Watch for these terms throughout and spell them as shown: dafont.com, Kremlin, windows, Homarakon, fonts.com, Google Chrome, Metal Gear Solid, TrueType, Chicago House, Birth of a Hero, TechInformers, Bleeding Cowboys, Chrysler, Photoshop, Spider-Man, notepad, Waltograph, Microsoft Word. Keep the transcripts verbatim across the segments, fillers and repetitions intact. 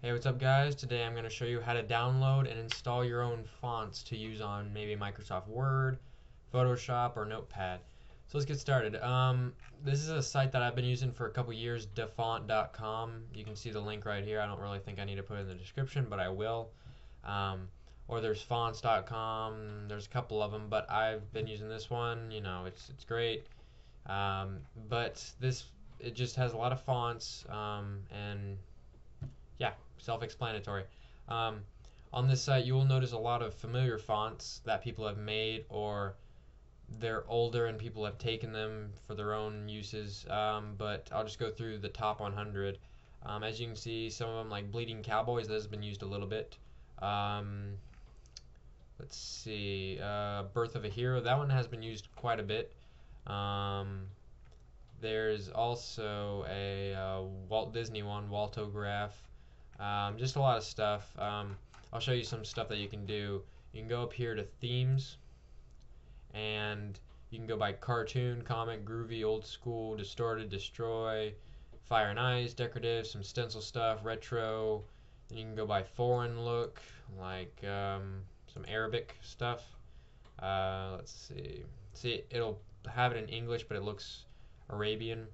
Hey, what's up guys? Today I'm going to show you how to download and install your own fonts to use on maybe Microsoft Word, Photoshop, or Notepad. So let's get started. Um, this is a site that I've been using for a couple years, da font dot com. You can see the link right here. I don't really think I need to put it in the description, but I will. Um, or there's fonts dot com. There's a couple of them, but I've been using this one. You know, it's, it's great. Um, but this, it just has a lot of fonts, um, and yeah, self-explanatory. Um, on this site you will notice a lot of familiar fonts that people have made, or they're older and people have taken them for their own uses, um, but I'll just go through the top one hundred. Um, as you can see, some of them, like Bleeding Cowboys, that has been used a little bit. Um, let's see, uh, Birth of a Hero, that one has been used quite a bit. Um, there's also a uh, Walt Disney one, Waltograph. Um, just a lot of stuff. Um, I'll show you some stuff that you can do. You can go up here to themes, and you can go by cartoon, comic, groovy, old school, distorted, destroy, fire and ice, decorative, some stencil stuff, retro. Then you can go by foreign look, like um, some Arabic stuff. Uh, let's see. See, it'll have it in English, but it looks Arabian.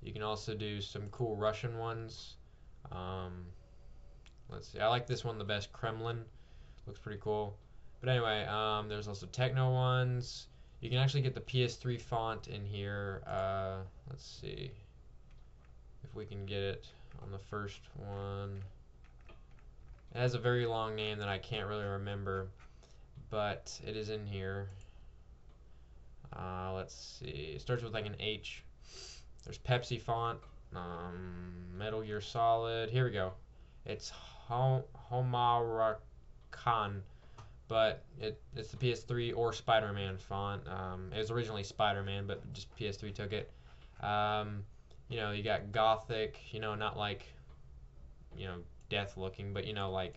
You can also do some cool Russian ones. Um, Let's see, I like this one the best, Kremlin. Looks pretty cool. But anyway, um, there's also techno ones. You can actually get the P S three font in here. Uh, let's see if we can get it on the first one. It has a very long name that I can't really remember, but it is in here. Uh, let's see, it starts with like an H. There's Pepsi font, um, Metal Gear Solid. Here we go. It's Homarakon, but it, it's the P S three or Spider-Man font. Um, it was originally Spider-Man, but just P S three took it. Um, you know, you got Gothic, you know, not like, you know, death looking, but, you know, like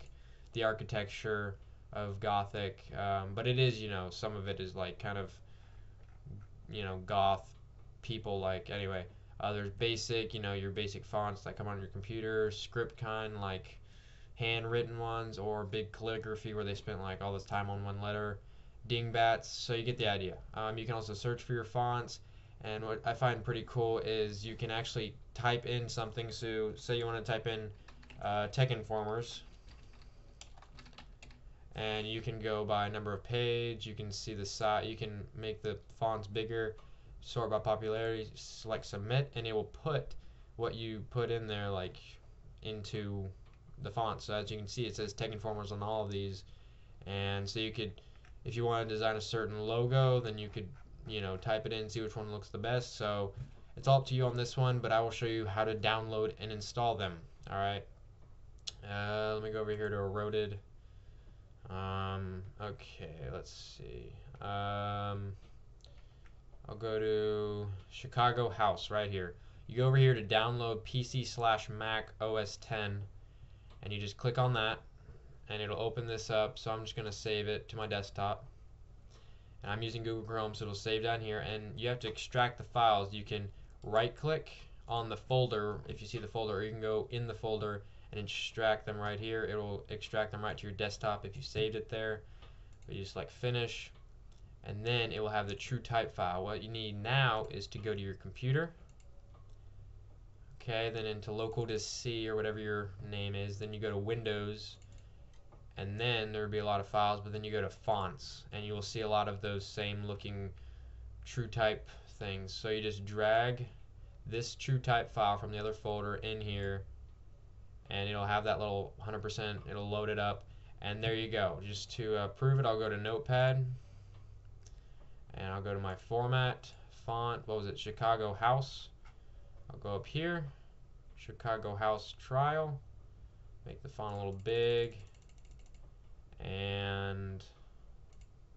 the architecture of Gothic. Um, but it is, you know, some of it is like kind of, you know, goth people, like, anyway. Uh, there's basic, you know, your basic fonts that come on your computer, script kind, like handwritten ones, or big calligraphy where they spent like all this time on one letter, dingbats, so you get the idea. Um, you can also search for your fonts, and what I find pretty cool is you can actually type in something. So say you want to type in uh, TechInformers, and you can go by number of page, you can see the size, you can make the fonts bigger, sort by popularity, select submit, and it will put what you put in there like into the font. So as you can see, it says TechInformers on all of these, and so you could, if you want to design a certain logo, then you could, you know, type it in, see which one looks the best. So it's all up to you on this one, but I will show you how to download and install them. Alright, uh, let me go over here to eroded. Um, okay, let's see. Um, I'll go to Chicago House right here. You go over here to download P C slash Mac O S ten, and you just click on that, and it'll open this up. So I'm just going to save it to my desktop, and I'm using Google Chrome, so it'll save down here. And you have to extract the files. You can right click on the folder if you see the folder, or you can go in the folder and extract them right here. It'll extract them right to your desktop if you saved it there. But you just select finish, and then it will have the TrueType file. What you need now is to go to your computer, okay, then into local disk C or whatever your name is, then you go to Windows, and then there will be a lot of files, but then you go to fonts, and you will see a lot of those same looking TrueType things. So you just drag this TrueType file from the other folder in here, and it'll have that little one hundred percent, it'll load it up, and there you go. Just to uh, prove it, I'll go to Notepad, and I'll go to my format, font, what was it, Chicago House. I'll go up here, Chicago House Trial, make the font a little big, and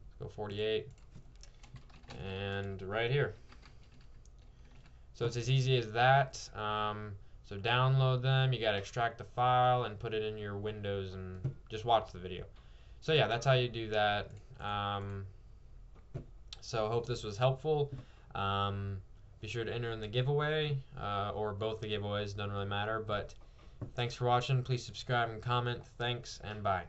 let's go forty-eight, and right here. So it's as easy as that. Um, so download them, you gotta extract the file and put it in your Windows, and just watch the video. So yeah, that's how you do that. Um, So hope this was helpful. Um, be sure to enter in the giveaway, uh, or both the giveaways, doesn't really matter, but Thanks for watching. Please subscribe and comment. Thanks, and bye.